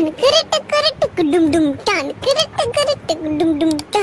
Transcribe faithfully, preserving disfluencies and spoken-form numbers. tan kırık kırık dum dum tan kırık kırık dum dum tan.